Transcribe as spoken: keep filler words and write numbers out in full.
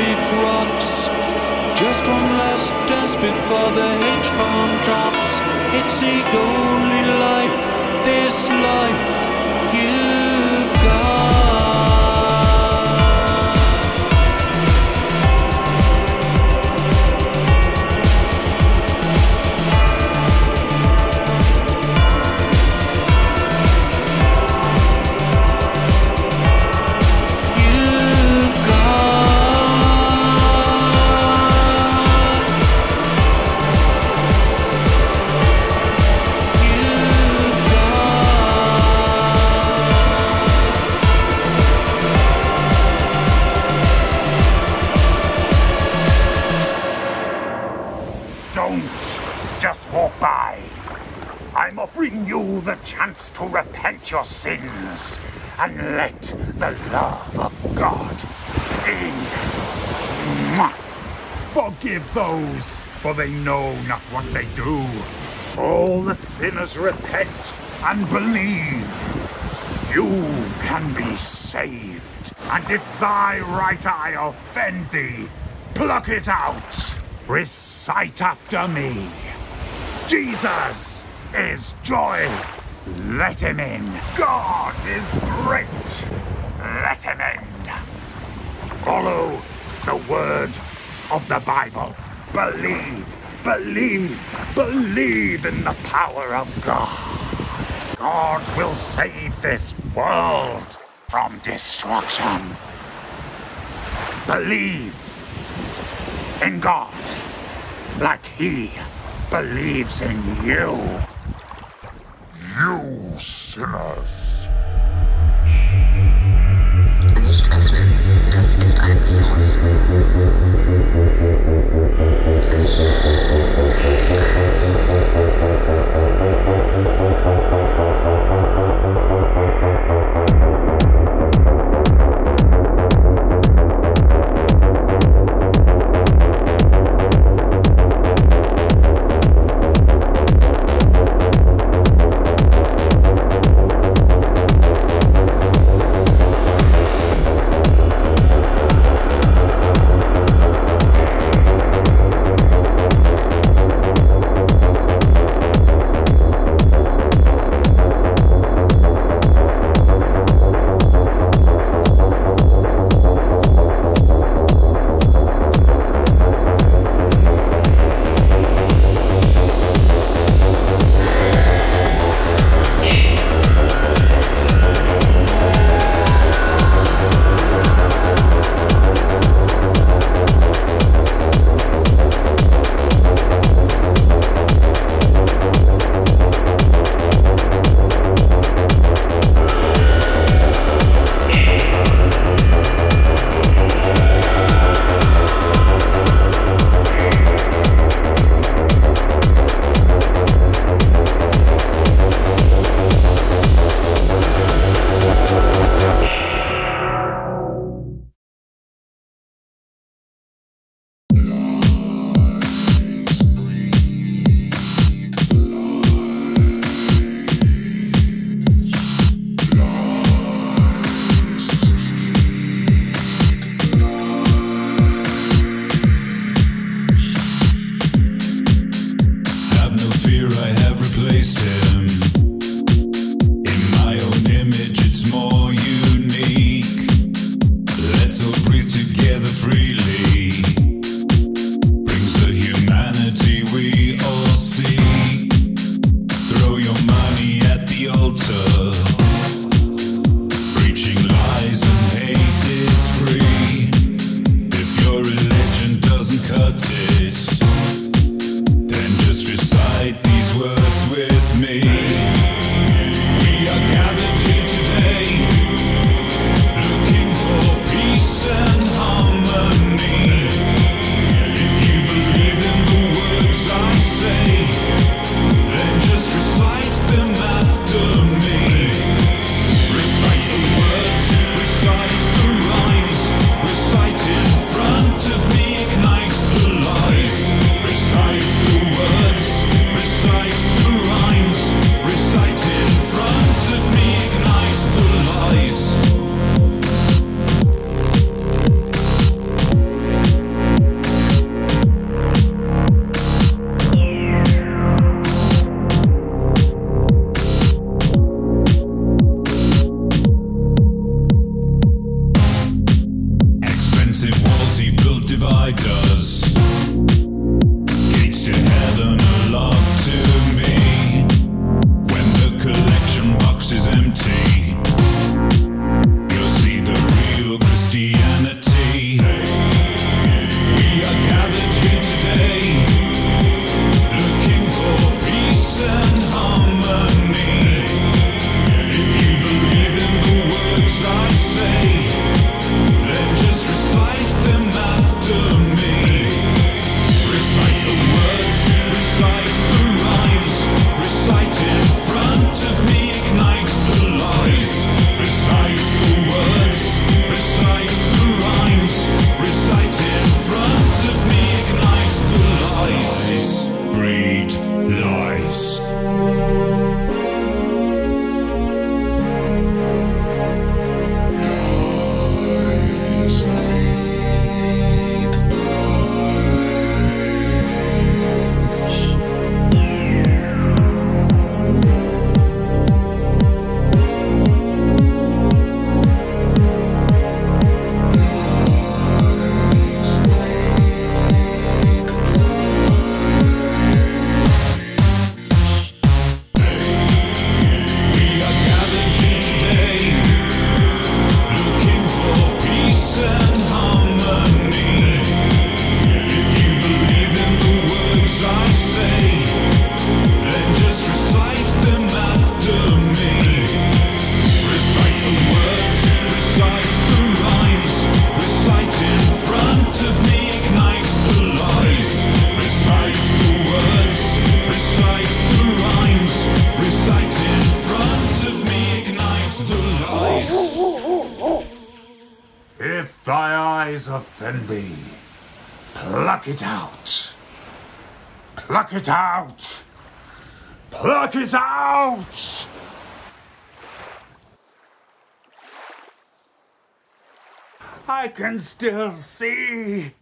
deep rocks. Just one last dance before the H-bomb drops. It's the only life, this life you've got. Just walk by. I'm offering you the chance to repent your sins and let the love of God in. Forgive those, for they know not what they do. All the sinners repent and believe. You can be saved. And if thy right eye offend thee, pluck it out. Recite after me. Jesus is joy. Let him in. God is great. Let him in. Follow the word of the Bible. Believe, believe, believe in the power of God. God will save this world from destruction. Believe in God like he believes in you. You sinners. Nicht öffnen, das ist ein Virus. massive walls he built divide us. Gates to heaven are locked to me. When the collection box is empty, you'll see the real Christianity. We are gathered here today, looking for peace and harmony. If you believe in the words I say, if thy eyes offend thee, pluck it out. Pluck it out. Pluck it out. I can still see.